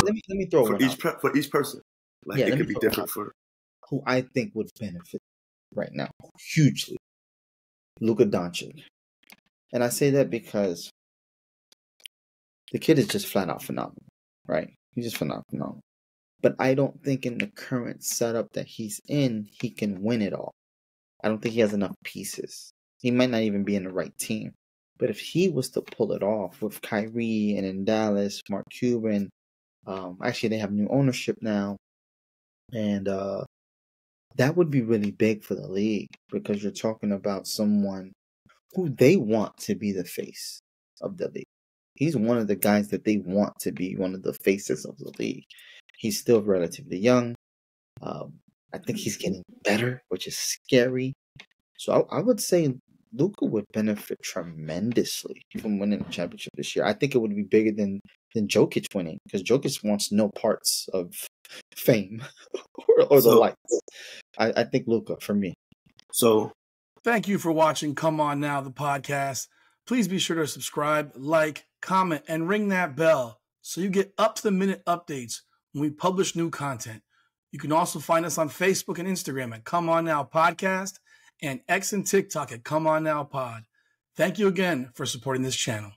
Let me throw for one each out. For each person. Like, yeah, it could be different for who I think would benefit right now hugely. Luka Doncic. And I say that because the kid is just flat out phenomenal, right? He's just phenomenal. But I don't think in the current setup that he's in, he can win it all. I don't think he has enough pieces. He might not even be in the right team. But if he was to pull it off with Kyrie and in Dallas, Mark Cuban, actually they have new ownership now. And that would be really big for the league, because you're talking about someone who they want to be the face of the league. He's one of the guys that they want to be one of the faces of the league. He's still relatively young. I think he's getting better, which is scary. So I would say Luka would benefit tremendously from winning the championship this year. I think it would be bigger than Jokic winning, because Jokic wants no parts of fame or the likes. I think Luka for me. So thank you for watching Come On Now, the podcast. Please be sure to subscribe, like, comment, and ring that bell so you get up-to-the-minute updates when we publish new content. You can also find us on Facebook and Instagram at Come On Now Podcast, and X and TikTok at Come On Now Pod. Thank you again for supporting this channel.